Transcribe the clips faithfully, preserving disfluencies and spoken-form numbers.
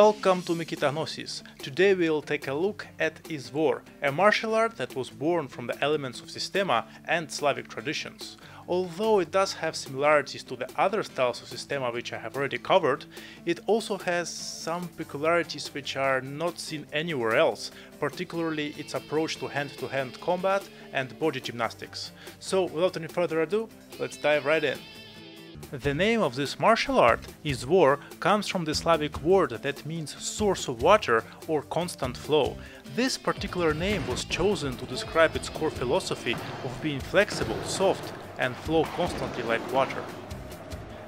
Welcome to Mikitagnosis. Today we will take a look at Izvor, a martial art that was born from the elements of Sistema and Slavic traditions. Although it does have similarities to the other styles of Sistema which I have already covered, it also has some peculiarities which are not seen anywhere else, particularly its approach to hand-to-hand combat and body gymnastics. So without any further ado, let's dive right in. The name of this martial art, Izvor, comes from the Slavic word that means source of water or constant flow. This particular name was chosen to describe its core philosophy of being flexible, soft, and flow constantly like water.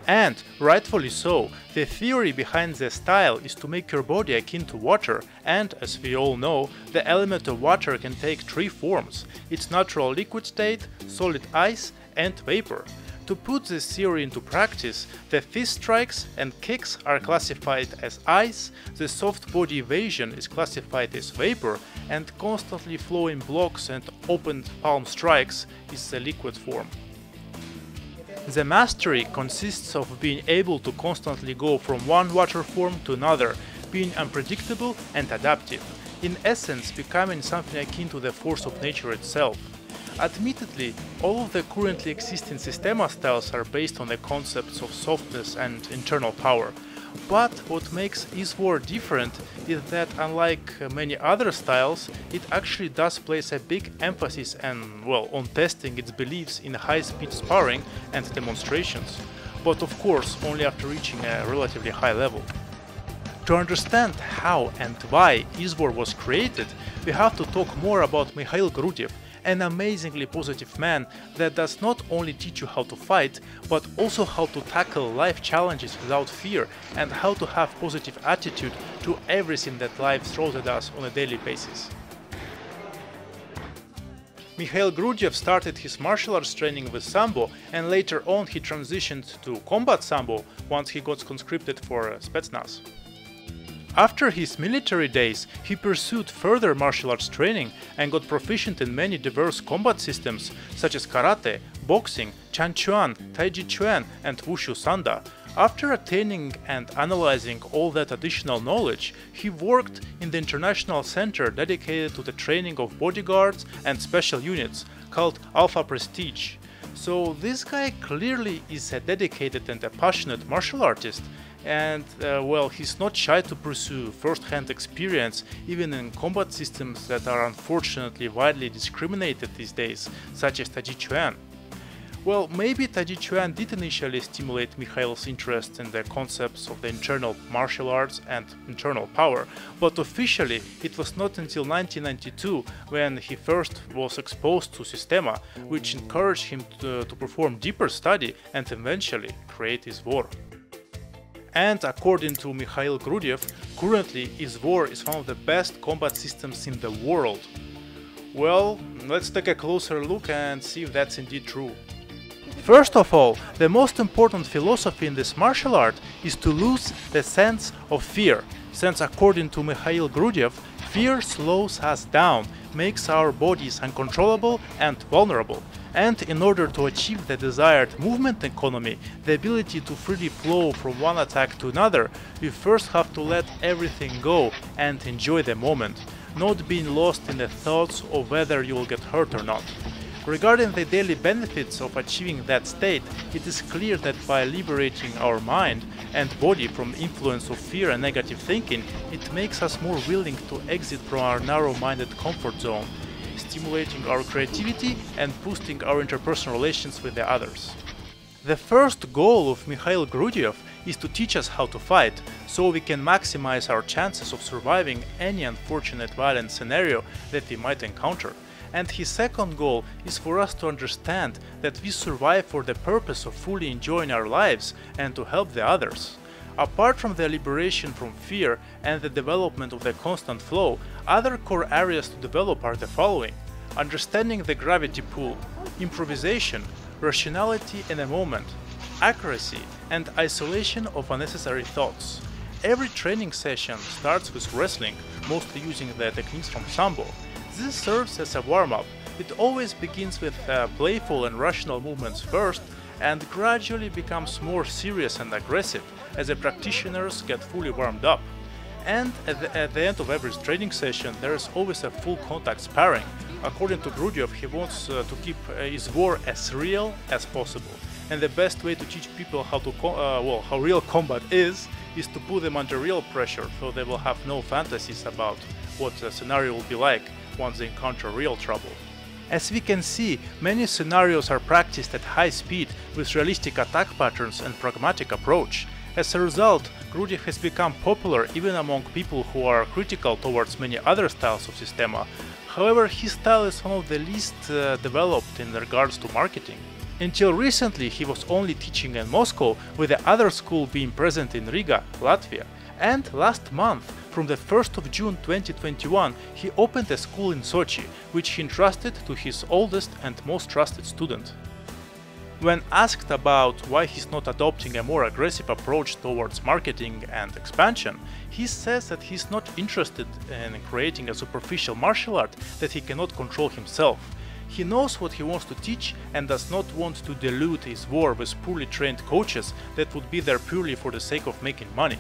And, rightfully so, the theory behind the style is to make your body akin to water, and, as we all know, the element of water can take three forms: its natural liquid state, solid ice, and vapor. To put this theory into practice, the fist strikes and kicks are classified as ice, the soft body evasion is classified as vapor, and constantly flowing blocks and open palm strikes is the liquid form. The mastery consists of being able to constantly go from one water form to another, being unpredictable and adaptive, in essence becoming something akin to the force of nature itself. Admittedly, all of the currently existing Sistema styles are based on the concepts of softness and internal power, but what makes Izvor different is that, unlike many other styles, it actually does place a big emphasis and, well, on testing its beliefs in high-speed sparring and demonstrations, but of course only after reaching a relatively high level. To understand how and why Izvor was created, we have to talk more about Mikhail Grudev, an amazingly positive man that does not only teach you how to fight, but also how to tackle life challenges without fear and how to have positive attitude to everything that life throws at us on a daily basis. Mikhail Grudev started his martial arts training with Sambo, and later on he transitioned to combat Sambo once he got conscripted for uh, Spetsnaz. After his military days, he pursued further martial arts training and got proficient in many diverse combat systems such as Karate, boxing, Chan Chuan, Taijiquan, and Wushu Sanda. After attaining and analyzing all that additional knowledge, he worked in the international center dedicated to the training of bodyguards and special units, called Alpha Prestige. So this guy clearly is a dedicated and a passionate martial artist. And uh, well, he's not shy to pursue first-hand experience even in combat systems that are unfortunately widely discriminated these days, such as Taijiquan. Well, maybe Taijiquan did initially stimulate Mikhail's interest in the concepts of the internal martial arts and internal power, but officially it was not until nineteen ninety-two when he first was exposed to Sistema, which encouraged him to, uh, to perform deeper study and eventually create Izvor. And according to Mikhail Grudev, currently Izvor is one of the best combat systems in the world. Well, let's take a closer look and see if that's indeed true. First of all, the most important philosophy in this martial art is to lose the sense of fear, since according to Mikhail Grudev, fear slows us down, makes our bodies uncontrollable and vulnerable. And in order to achieve the desired movement economy, the ability to freely flow from one attack to another, you first have to let everything go and enjoy the moment, not being lost in the thoughts of whether you will get hurt or not. Regarding the daily benefits of achieving that state, it is clear that by liberating our mind and body from influence of fear and negative thinking, it makes us more willing to exit from our narrow-minded comfort zone, stimulating our creativity and boosting our interpersonal relations with the others. The first goal of Mikhail Grudev is to teach us how to fight, so we can maximize our chances of surviving any unfortunate violent scenario that we might encounter. And his second goal is for us to understand that we survive for the purpose of fully enjoying our lives and to help the others. Apart from the liberation from fear and the development of the constant flow, other core areas to develop are the following: understanding the gravity pull, improvisation, rationality in a moment, accuracy, and isolation of unnecessary thoughts. Every training session starts with wrestling, mostly using the techniques from Sambo. This serves as a warm-up. It always begins with uh, playful and rational movements first, and gradually becomes more serious and aggressive as the practitioners get fully warmed up. And at the, at the end of every training session there is always a full contact sparring. According to Grudev, he wants uh, to keep uh, Izvor as real as possible. And the best way to teach people how to co uh, well, how real combat is, is to put them under real pressure, so they will have no fantasies about what the scenario will be like once they encounter real trouble. As we can see, many scenarios are practiced at high speed with realistic attack patterns and pragmatic approach. As a result, Grudev has become popular even among people who are critical towards many other styles of Sistema. However, his style is one of the least uh, developed in regards to marketing. Until recently, he was only teaching in Moscow, with the other school being present in Riga, Latvia. And last month, from the first of June twenty twenty-one, he opened a school in Sochi, which he entrusted to his oldest and most trusted student. When asked about why he's not adopting a more aggressive approach towards marketing and expansion, he says that he's not interested in creating a superficial martial art that he cannot control himself. He knows what he wants to teach and does not want to dilute his war with poorly trained coaches that would be there purely for the sake of making money.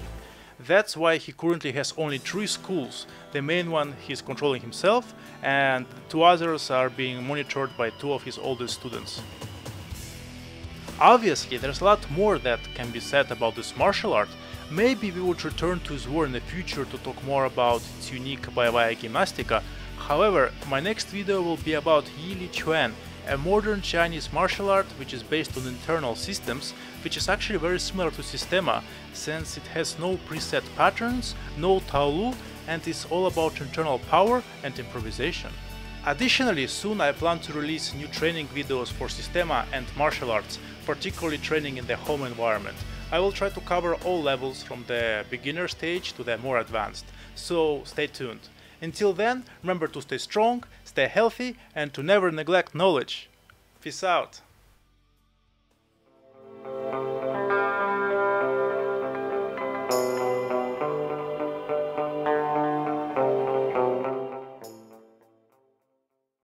That's why he currently has only three schools. The main one he's controlling himself, and two others are being monitored by two of his oldest students. Obviously, there's a lot more that can be said about this martial art. Maybe we would return to Izvor in the future to talk more about its unique боевая гимнастика. However, my next video will be about Yi Li Chuan, a modern Chinese martial art which is based on internal systems, which is actually very similar to Sistema, since it has no preset patterns, no Taolu, and is all about internal power and improvisation. Additionally, soon I plan to release new training videos for Sistema and martial arts, particularly training in the home environment. I will try to cover all levels from the beginner stage to the more advanced, so stay tuned. Until then, remember to stay strong, stay healthy, and to never neglect knowledge. Peace out!